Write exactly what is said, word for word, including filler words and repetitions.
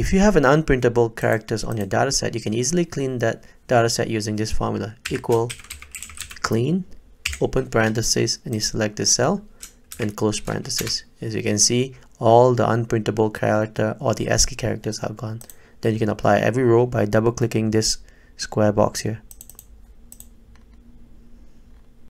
If you have an unprintable characters on your dataset, you can easily clean that dataset using this formula: equal clean, open parenthesis, and you select the cell, and close parenthesis. As you can see, all the unprintable character or the ASCII characters have gone. Then you can apply every row by double clicking this square box here.